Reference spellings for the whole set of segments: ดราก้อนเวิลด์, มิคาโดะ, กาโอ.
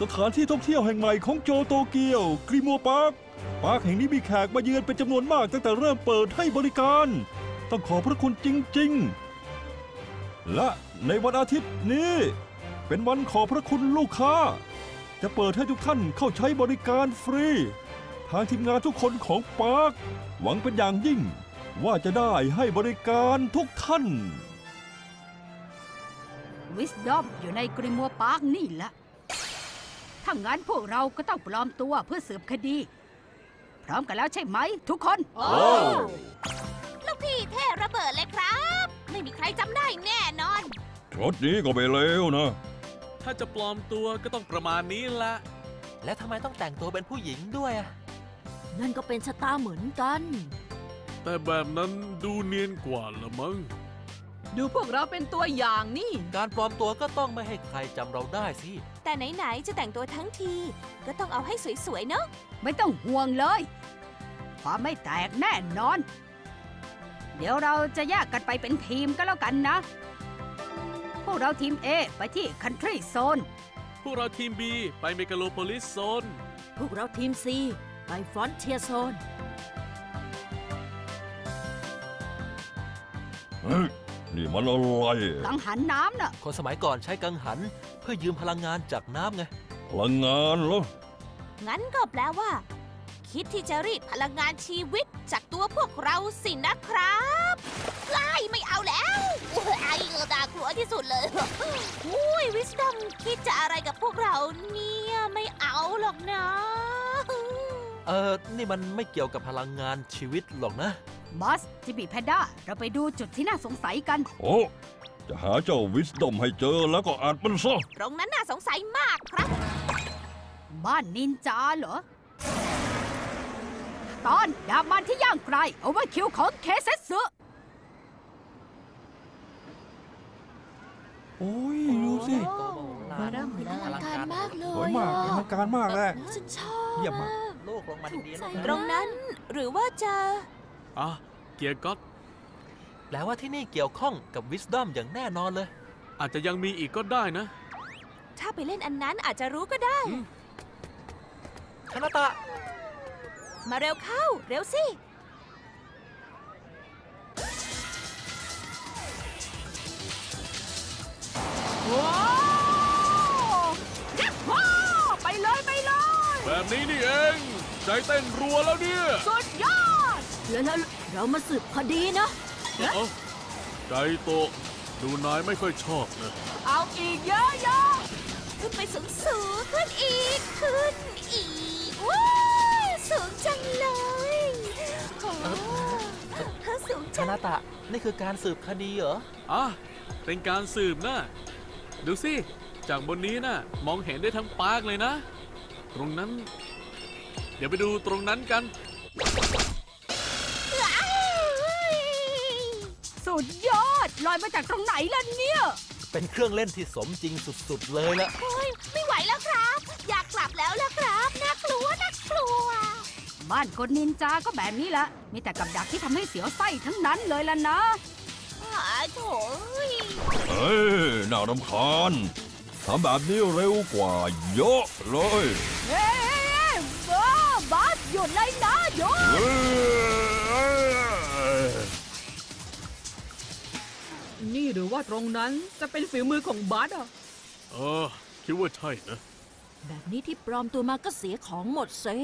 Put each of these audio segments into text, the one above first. สถานที่ท่องเที่ยวแห่งใหม่ของโจโตเกียวกริมัวพาร์คแห่งนี้มีแขกมาเยือนเป็นจำนวนมากตั้งแต่เริ่มเปิดให้บริการต้องขอพระคุณจริงๆและในวันอาทิตย์นี้เป็นวันขอบพระคุณลูกค้าจะเปิดให้ทุกท่านเข้าใช้บริการฟรีทางทีมงานทุกคนของพาร์คหวังเป็นอย่างยิ่งว่าจะได้ให้บริการทุกท่านวิสดอมอยู่ในกริมัวพาร์คนี่แหละถ้างั้นพวกเราก็ต้องปลอมตัวเพื่อสืบคดีพร้อมกันแล้วใช่ไหมทุกคนโอ้ลูกพี่เท่ระเบิดเลยครับไม่มีใครจำได้แน่นอนรถนี้ก็ไปเร็วนะถ้าจะปลอมตัวก็ต้องประมาณนี้ละแล้วทำไมต้องแต่งตัวเป็นผู้หญิงด้วยนั่นก็เป็นชะตาเหมือนกันแต่แบบนั้นดูเนียนกว่าละมั้งดูพวกเราเป็นตัวอย่างนี่การปลอมตัวก็ต้องไม่ให้ใครจำเราได้สิแต่ไหนๆจะแต่งตัวทั้งทีก็ต้องเอาให้สวยๆเนาะไม่ต้องห่วงเลยความไม่แตกแน่นอนเดี๋ยวเราจะแยกกันไปเป็นทีมก็แล้วกันนะพวกเราทีม A ไปที่ Country Zone พวกเราทีม B ไป Megalopolis Zone พวกเราทีม C ไป Frontier Zone นี่มันอะไรกังหันน้ำน่ะคนสมัยก่อนใช้กังหันเพื่อยืมพลังงานจากน้ำไงพลังงานเหรองั้นก็แปลว่าคิดที่จะรีดพลังงานชีวิตจากตัวพวกเราสินะครับไล่ไม่เอาแล้วไอ้ตากลัวที่สุดเลยอุ้ยวิสดอมคิดจะอะไรกับพวกเราเนี่ยไม่เอาหรอกนะนี่มันไม่เกี่ยวกับพลังงานชีวิตหรอกนะบอสจิบิแพนด้าเราไปดูจุดที่น่าสงสัยกันโอ้จะหาเจ้าวิสดอมให้เจอแล้วก็อาจมันซะตรงนั้นน่าสงสัยมากครับบ้านนินจาเหรอตอนดาบมันที่ย่างไกลโอเวอร์คิวของเคเซซึโอ้ยดูสิมาดามเป็นอลังการมากเลยมากอลังการมากเลยฉันชอบเยี่ยมมากโลกลงมาดีๆตรงนั้นหรือว่าจะเกียร์ก็แปลว่าที่นี่เกี่ยวข้องกับวิสดอมอย่างแน่นอนเลยอาจจะยังมีอีกก็ได้นะถ้าไปเล่นอันนั้นอาจจะรู้ก็ได้คานาตะมาเร็วเข้าเร็วสิว้าวยิปโฮไปเลยไปเลยแบบนี้นี่เองใจเต้นรัวแล้วเนี่ยสุดยอดแล้วเรามาสืบคดีนะใจโตดูนายไม่ค่อยชอบนะเอาอีกเยอะๆขึ้นไปสูงๆขึ้นอีกขึ้นอีกว้าวสูงจังเลยเธอสูงจังคานาตะนี่คือการสืบคดีเหรอเป็นการสืบนะดูสิจากบนนี้นะมองเห็นได้ทั้งปาร์คเลยนะตรงนั้นเดี๋ยวไปดูตรงนั้นกันสุดยอดลอยมาจากตรงไหนล่ะเนี่ยเป็นเครื่องเล่นที่สมจริงสุดๆเลยล่ะไม่ไหวแล้วครับอยากกลับแล้วล่ะครับน่ากลัวน่ากลัวบ้านคนนินจาก็แบบนี้ละมีแต่กับดักที่ทำให้เสียวไส้ทั้งนั้นเลยล่ะนะโถ่เฮ้ยน่ารำคาญทำแบบนี้เร็วกว่าเยอะเลยเฮ้ยบอสหยุดเลยนะหยุดนี่หรือว่าตรงนั้นจะเป็นฝีมือของบาสอ่ะคิดว่าใช่นะแบบนี้ที่ปลอมตัวมาก็เสียของหมดเซ่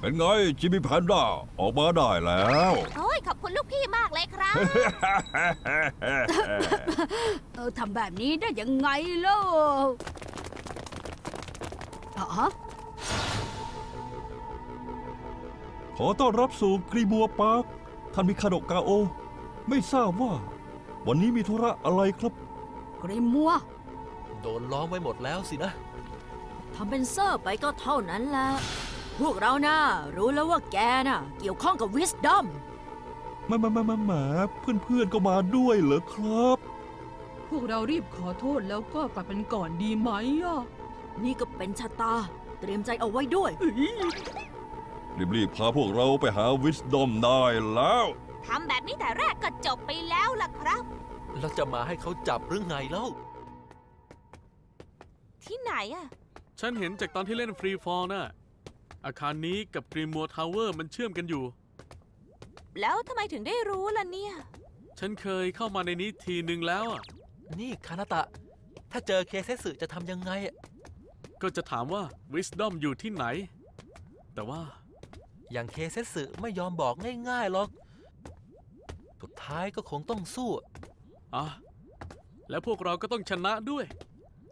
เป็นไงจิมิแพนด้าออกมาได้แล้วโอ้ยขอบคุณลูกพี่มากเลยครับทำแบบนี้ได้ยังไงล่ะขอต้อนรับสู่กริมัวพาร์คท่านมิคาโดะกาโอไม่ทราบว่าวันนี้มีธุระอะไรครับกริมัวโดนล้อมไว้หมดแล้วสินะทำเป็นเซอร์ไปก็เท่านั้นแหละพวกเราน่ารู้แล้วว่าแกน่ะเกี่ยวข้องกับวิสดอมมาเพื่อนๆก็มาด้วยเหรอครับพวกเรารีบขอโทษแล้วก็กลับกันก่อนดีไหมนี่ก็เป็นชะตาเตรียมใจเอาไว้ด้วยรีบพาพวกเราไปหาวิสดอมได้แล้วทำแบบนี้แต่แรกก็จบไปแล้วล่ะครับแล้วจะมาให้เขาจับหรือไงเล่า ที่ไหนอะฉันเห็นจากตอนที่เล่นฟรีฟอลน่ะอาคารนี้กับกรีมมัวทาวเวอร์มันเชื่อมกันอยู่แล้วทำไมถึงได้รู้ล่ะเนี่ยฉันเคยเข้ามาในนี้ทีนึงแล้วอ่ะนี่คานาตะถ้าเจอเคเซสึจะทำยังไงก็จะถามว่าวิสดอมอยู่ที่ไหนแต่ว่าอย่างเคเซสึไม่ยอมบอกง่ายๆหรอกสุดท้ายก็คงต้องสู้อ่ะแล้วพวกเราก็ต้องชนะด้วย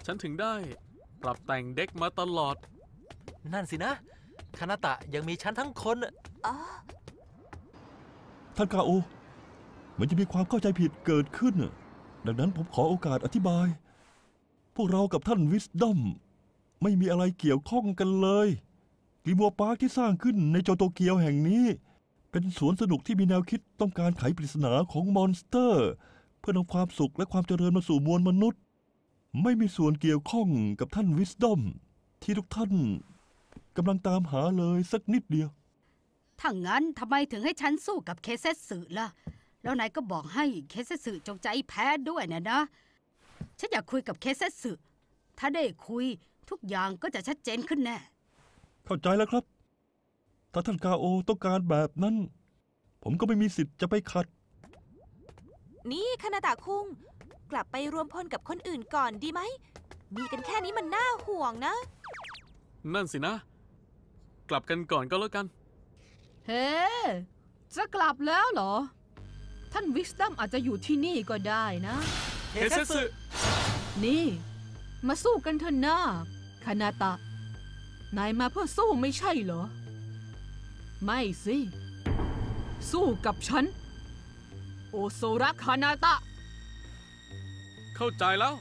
ฉันถึงได้ปรับแต่งเด็กมาตลอดนั่นสินะคานาตะยังมีฉันทั้งคนท่านกาโอเหมือนจะมีความเข้าใจผิดเกิดขึ้นดังนั้นผมขอโอกาสอธิบายพวกเรากับท่านวิสดอมไม่มีอะไรเกี่ยวข้องกันเลยกรีมัวพาร์คที่สร้างขึ้นในโตเกียวแห่งนี้เป็นสวนสนุกที่มีแนวคิดต้องการไขปริศนาของมอนสเตอร์เพื่อนำความสุขและความเจริญมาสู่มวลมนุษย์ไม่มีส่วนเกี่ยวข้องกับท่านวิสดอมที่ทุกท่านกำลังตามหาเลยสักนิดเดียวถ้างั้นทำไมถึงให้ฉันสู้กับเคเซสึล่ะแล้วนายก็บอกให้เคเซสึจงใจแพ้ด้วยนะฉันอยากคุยกับเคเซสึถ้าได้คุยทุกอย่างก็จะชัดเจนขึ้นแน่เข้าใจแล้วครับถ้าท่านกาโอต้องการแบบนั้นผมก็ไม่มีสิทธิ์จะไปขัดนี่คานาตะคุงกลับไปรวมพลกับคนอื่นก่อนดีไหมมีกันแค่นี้มันน่าห่วงนะนั่นสินะกลับกันก่อนก็แล้วกันเฮ้จะกลับแล้วเหรอท่านวิสตัมอาจจะอยู่ที่นี่ก็ได้นะเคเซสึนี่มาสู้กันเถอะนะคานาตะนายมาเพื่อสู้ไม่ใช่เหรอไม่สิสู้กับฉันโอโซระคานาตะเข้าใจแล้ว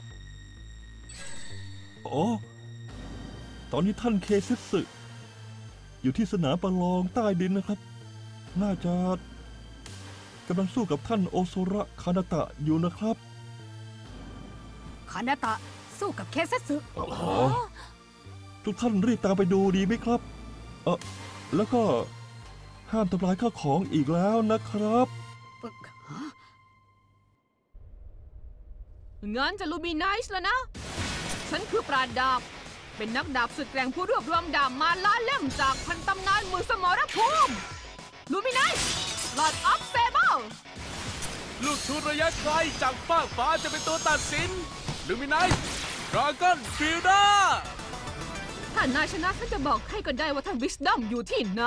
โอ้ตอนนี้ท่านเคเซสึอยู่ที่สนามประลองใต้ดินนะครับน่าจะกำลังสู้กับท่านโอโซระคานาตะอยู่นะครับคานาตะสู้กับเคเซสึทุกท่านรีบตามไปดูดีไหมครับแล้วก็ห้ามทำลายข้าวของอีกแล้วนะครับงั้นจะลูมิไนส์แล้วนะฉันคือปราดดาบเป็นนักดาบสุดแกร่งผู้รวบรวมดาบมาล้าเล่มจากพันตำนานมือสมรภูมิลูมิไนส์ลอดอัพเซเบิลลูกชุดระยะไกลจากฟากฟ้าจะเป็นตัวตัดสินลูมิไนส์ดราก้อนฟิลดาถ้านายชนะฉันจะบอกให้ก็ได้ว่าท่านวิสดอมอยู่ที่ไหน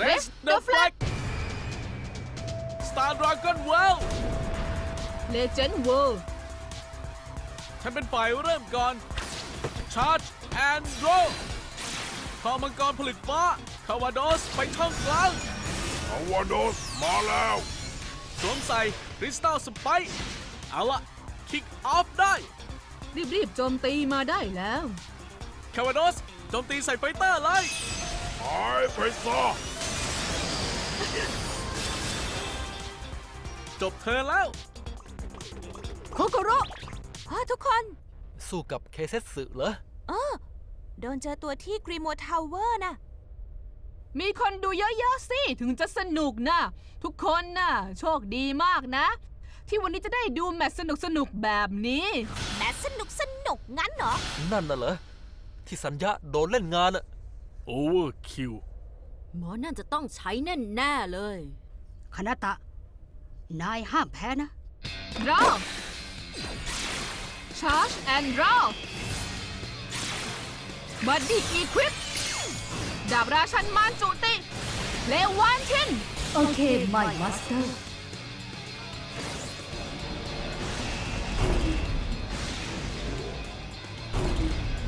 Raise the flag Star Dragon World Legend World ฉันเป็นฝ่ายเริ่มก่อน Charge and Roll ขอมังกรผลิตฟ้าคาวาโดสไปช่องกลางคาวาโดสมาแล้วสวมใส่คริสตัลสไปค์เอาละ Kick Off ได้รีบโจมตีมาได้แล้วคาวาโดสโจมตีใส่ไฟเตอร์เลยไอ้ไฟเตอร์จบเธอแล้วโคโกโร่ทุกคนสู้กับเคเซสึเหรอโดนเจอตัวที่กรีมัวทาวเวอร์นะมีคนดูเยอะๆสิถึงจะสนุกนะทุกคนนะโชคดีมากนะที่วันนี้จะได้ดูแมตช์สนุกแบบนี้แมตช์สนุกงั้นเหรอนั่นน่ะเหรอที่สัญญาโดนเล่นงานโอเวอร์คิวหมอนั่นจะต้องใช้แน่ๆเลยคานาตะนายห้ามแพ้นะ Draw Charge and Draw Body Equip ดาบราชันมารจุติเลวันทินโอเคไมมาสเตอร์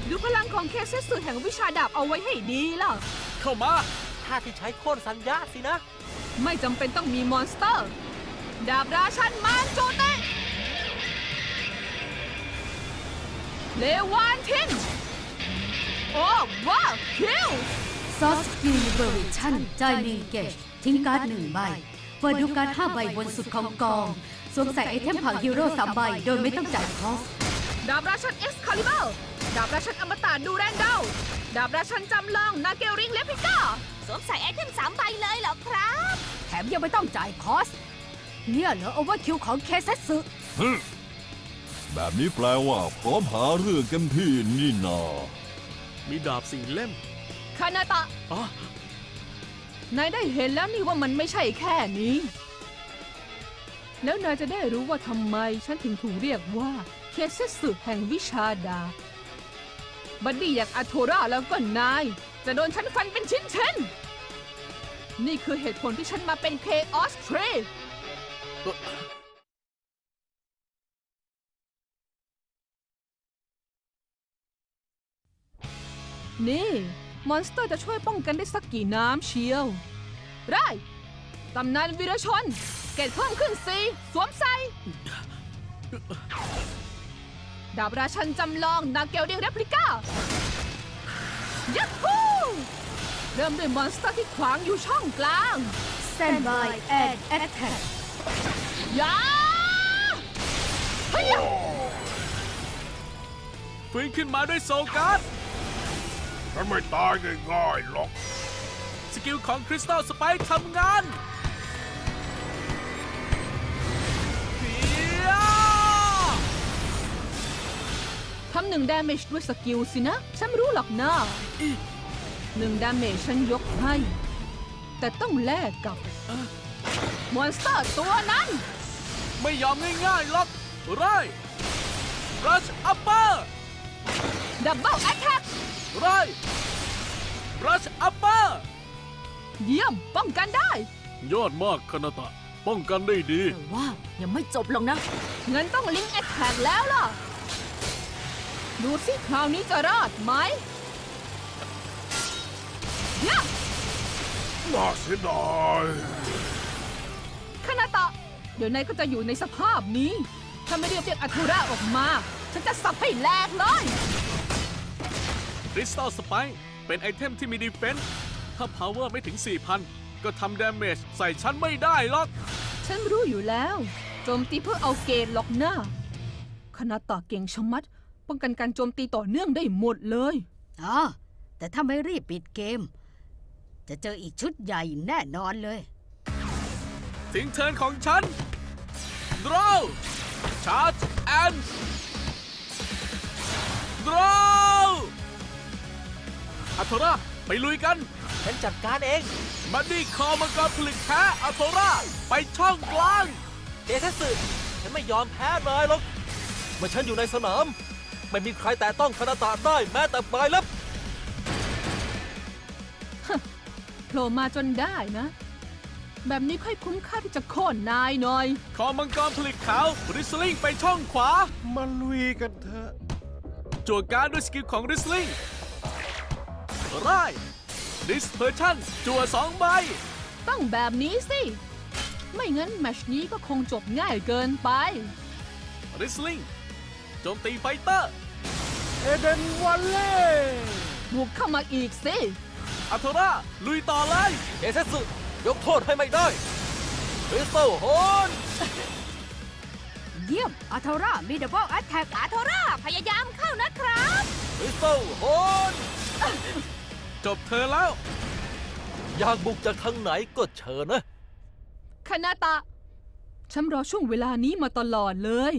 ดูพลังของเคเซสึแห่งวิชาดาบเอาไว้ให้ดีล่ะเข้ามาท่าที่ใช้โค่นสัญญาสินะไม่จำเป็นต้องมีมอนสเตอร์ดาบราชันมารโจเตเลวานทินโอ้ว้าวคิวซอสยูนิเวอร์ชันใจนิเกตทิ้งการ์ด1 ใบเปิดดูการ์ด5 ใบบนสุดของกองสวมใส่ไอเทมผ่าฮีโร่3 ใบโดยไม่ต้องจ่ายคอสดาบราชันเอ็กซ์คาลิเบอร์ดาบราชันอมตะดูแรนดอลดาบราชันจำลองนาเกลริงและพิก้าสวมใส่ไอเทม3 ใบเลยเหรอครับแถมยังไม่ต้องจ่ายคอสเนี่ยเหรอโอเวอร์คิวของเคเซสึ แบบนี้แปลว่าพร้อมหาเรื่องเต็มที่นี่นามีดาบสี่เล่มคานาตะนายได้เห็นแล้วนี่ว่ามันไม่ใช่แค่นี้แล้วนายจะได้รู้ว่าทำไมฉันถึงถูกเรียกว่าเคเซสึแห่งวิชาดาบบัดดี้อยากอัทโทราแล้วก็นายจะโดนฉันฟันเป็นชิ้นๆนี่คือเหตุผลที่ฉันมาเป็นเคออสเทรนี่มอนสเตอร์จะช่วยป้องกันได้สักกี่น้ำเชียวได้ตำนานวีรชนเกตเพิ่มขึ้น4สวมใส่ดาบราชันจำลองนาเกลเดียงเรปลิก้ายักฮูเริ่มด้วยมอนสเตอร์ที่ขวางอยู่ช่องกลาง Stand by and attack ยาเฮ้ยฟื้นขึ้นมาด้วยโซกัสฉันไม่ตายง่ายๆหรอกสกิลของคริสตัลสไปค์ทำงานทำ1 damage ด้วยสกิลสินะฉันรู้หรอกนะ1 damage ฉันยกให้แต่ต้องแลกกับมอนสเตอร์ตัวนั้นไม่ยอมง่ายๆหรอกไร Rush Upper Double Attack ไร Rush Upper เยี่ยมป้องกันได้ยอดมากคานาตะป้องกันได้ดีแต่ว่ายังไม่จบลงนะงั้นต้องลิงก์แอทแทคแล้วล่ะดูสิคราวนี้จะรอดไหมน่าเสียดายคานาตะเดี๋ยวนายก็จะอยู่ในสภาพนี้ถ้าไม่เรียกอัทโทราออกมาฉันจะสับให้แหลกเลยคริสตัลสไปค์เป็นไอเทมที่มีดีเฟนส์ถ้าพาวเวอร์ไม่ถึง 4,000 ก็ทำดาเมจใส่ฉันไม่ได้หรอกฉันรู้อยู่แล้วโจมตีเพื่อเอาเกณฑ์หรอกนะคานาตะเก่งชะมัดป้องกันการโจมตีต่อเนื่องได้หมดเลยแต่ถ้าไม่รีบปิดเกมจะเจออีกชุดใหญ่แน่นอนเลยถึงเทิร์นของฉัน Draw Charge and Draw อัทโทราไปลุยกันฉันจัดการเองบัดดี้คอมังกรผลึกแท้อัทโทราไปช่องกลางเจสันสึฉันไม่ยอมแพ้เลยหรอกเมื่อฉันอยู่ในสนามไม่มีใครแต่ต้องคานาตะได้แม้แต่ปลายลับโผล่มาจนได้นะแบบนี้ค่อยคุ้มค่าที่จะโค่นนายหน่อยคอมังกรผลิตขาวริสลิงไปช่องขวามาลุยกันเถอะจั่วการ์ดด้วยสกิลของริสลิงร่ายดิสเพอร์ชั่นจั่ว2ใบต้องแบบนี้สิไม่งั้นแมชนี้ก็คงจบง่ายเกินไปริสลิงโจมตีไฟเตอร์เอเดนวันเล่บุกเข้ามาอีกสิอัทโทราลุยต่อเลยเอเซสึยกโทษให้ไม่ได้คริสตัลฮอนเยี่ยมอัทโทรามีดับเบิลแอทแทคอัทโทราพยายามเข้านะครับคริสตัลฮอนจบเธอแล้วอยากบุกจากทางไหนก็เชิญนะคานาตะฉันรอช่วงเวลานี้มาตลอดเลย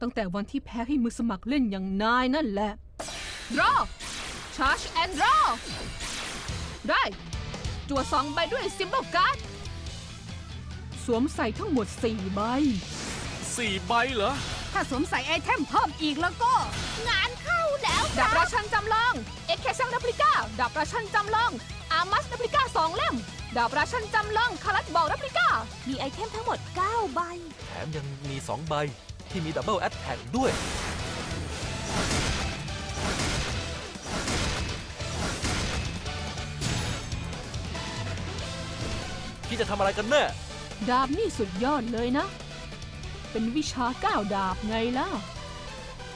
ตั้งแต่วันที่แพ้ให้มือสมัครเล่นอย่างนายนั่นแหละ Draw Charge and Draw ได้จั่ว2ใบด้วย Symbol Card สวมใส่ทั้งหมด4ใบ4ใบเหรอถ้าสวมใส่ไอเทมเพิ่มอีกแล้วก็งานเข้าแล้วดาบราชันจำลองเอเคซังดับลิก้าดาบราชันจำลองอามัสดับลิก้า2เล่มดาบราชันจำลองคารัตบอกดับลิก้ามีไอเทมทั้งหมด9ใบแถมยังมี2ใบที่มีดับเบิลแอทแทคด้วยที่จะทำอะไรกันแน่ดาบนี่สุดยอดเลยนะเป็นวิชา9ดาบไงล่ะ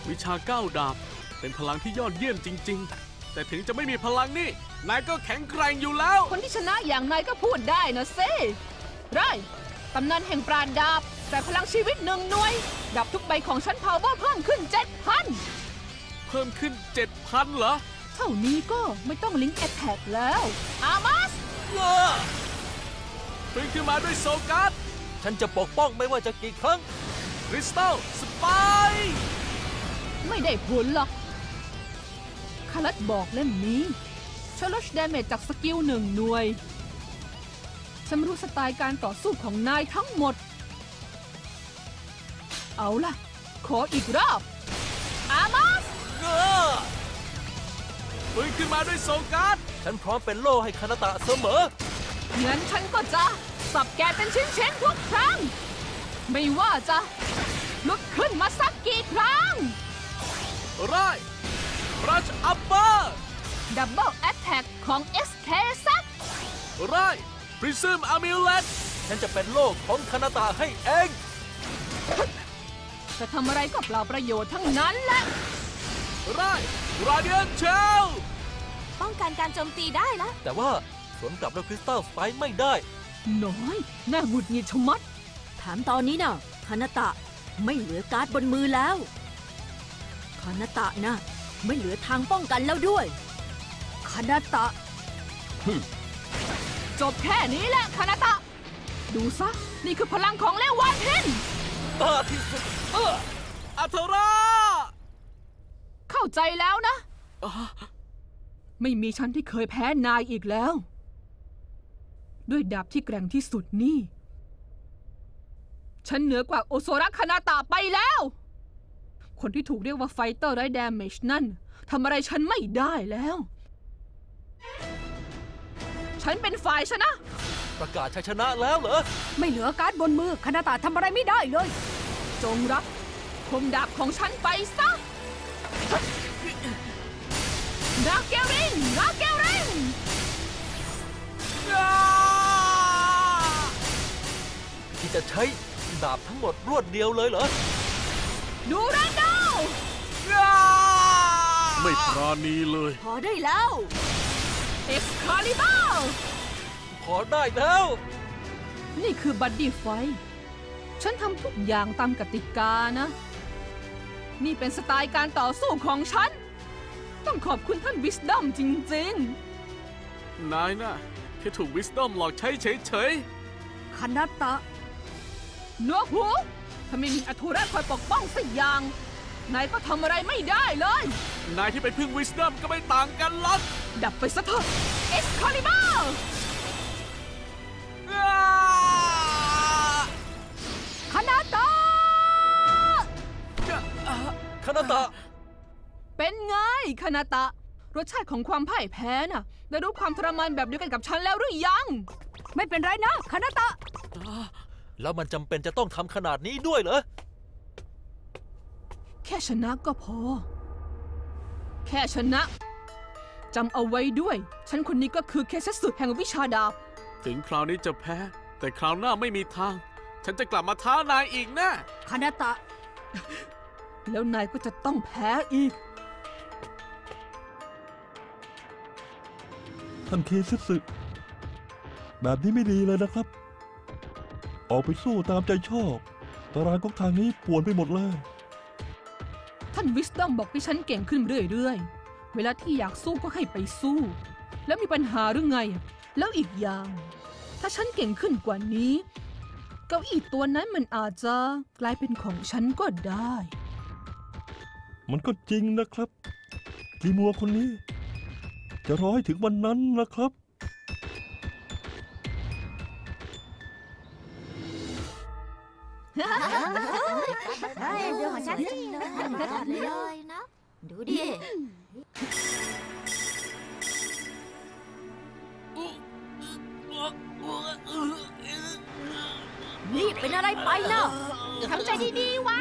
วิชา9ดาบเป็นพลังที่ยอดเยี่ยมจริงๆแต่ถึงจะไม่มีพลังนี่นายก็แข็งแกร่งอยู่แล้วคนที่ชนะอย่างนายก็พูดได้นะสิได้ตำนานแห่งปราณดาบแต่พลังชีวิต1หน่วยดับทุกใบของฉันพาวเวอร์เพิ่มขึ้น 7,000 เพิ่มขึ้น 7,000 เหรอเท่านี้ก็ไม่ต้องลิงก์แอทแทคแล้วอามัสฟื้นขึ้นมาด้วยโซกัสฉันจะปกป้องไม่ว่าจะกี่ครั้ง คริสตัลสไปร์ไม่ได้ผลหรอกคารัตบอกเล่มนี้ช่วยลดดาเมจจากสกิล1 หน่วยฉันรู้สไตล์การต่อสู้ของนายทั้งหมดเอาล่ะขออีกรอบอามัสฟื้นขึ้นมาด้วยโซการ์ดฉันพร้อมเป็นโล่ให้คานาตะเสมองั้นฉันก็จะสับแกเป็นชิ้นๆทุกครั้งไม่ว่าจะลุกขึ้นมาสักกี่ครั้งไรรัชอัปเปอร์ดับเบิลแอตแทกของ SK ซักไรพริซึมอามิเลตฉันจะเป็นโล่ของคานาตะให้เองจะทำอะไรก็เปล่าประโยชน์ทั้งนั้นแหละไรราเดียนเชลป้องกันการโจมตีได้ละแต่ว่าสวนกลับด้วยคริสตัลสไปร์ไม่ได้น้อยน่าหงุดหงิดชะมัดถามตอนนี้นะคานาตะไม่เหลือการ์ดบนมือแล้วคานาตะนะไม่เหลือทางป้องกันแล้วด้วยคานาตะจบแค่นี้แหละคานาตะดูซะนี่คือพลังของเลวานพินที่สุดอัทราเข้าใจแล้วนะไม่มีฉันที่เคยแพ้นายอีกแล้วด้วยดาบที่แกร่งที่สุดนี่ฉันเหนือกว่าโอโซระคานาตะไปแล้วคนที่ถูกเรียกว่าไฟเตอร์ไร้ดาเมจนั่นทำอะไรฉันไม่ได้แล้วฉันเป็นฝ่ายชนะประกาศชัยชนะแล้วเหรอไม่เหลือการ์ดบนมือคานาตะทำอะไรไม่ได้เลยจงรับคมดาบของฉันไปซะดาเกรินดาเกรินที่จะใช้ดาบทั้งหมดรวดเดียวเลยเหรอดูแลดาวไม่ปราณีเลยพอได้แล้วเอ็กคาลิเบอร์พอได้แล้วนี่คือบัดดี้ไฟฉันทำทุกอย่างตามกติกานะนี่เป็นสไตล์การต่อสู้ของฉันต้องขอบคุณท่านวิสดอมจริงๆนายนะแค่ถูกวิสดอมหลอกใช้เฉยๆคานาตะนัวหูถ้าไม่มีอทูระคอยปกป้องสักอย่างนายก็ทำอะไรไม่ได้เลยนายที่ไปพึ่งวิสดอมก็ไม่ต่างกันหรอกดับไปซะเถอะเอ็กคาลิเบอร์คานาตะคานาตะเป็นไงคานาตะรสชาติของความพ่ายแพ้น่ะได้รู้ความทรมานแบบเดียวกันกับฉันแล้วหรือยังไม่เป็นไรนะคานาตะแล้วมันจำเป็นจะต้องทำขนาดนี้ด้วยเหรอแค่ชนะก็พอแค่ชนะจำเอาไว้ด้วยฉันคนนี้ก็คือเคเซสึแห่งวิชาดาบถึงคราวนี้จะแพ้แต่คราวหน้าไม่มีทางฉันจะกลับมาท้านายอีกนะคานาตะแล้วนายก็จะต้องแพ้อีกท่านเคเซสึแบบนี้ไม่ดีเลยนะครับออกไปสู้ตามใจชอบตารางของทางนี้ป่วนไปหมดเลยท่านวิสดอมบอกให้ฉันเก่งขึ้นเรื่อยๆเวลาที่อยากสู้ก็ให้ไปสู้แล้วมีปัญหาหรือไงแล้วอีกอย่างถ้าฉันเก่งขึ้นกว่านี้เก้าอี้ตัวนั้นมันอาจจะกลายเป็นของฉันก็ได้มันก็จริงนะครับลีมัวคนนี้จะรอให้ถึงวันนั้นนะครับดูของฉันจังเลยนะดูดินี่เป็นอะไรไปเนาะทำใจดีๆไว้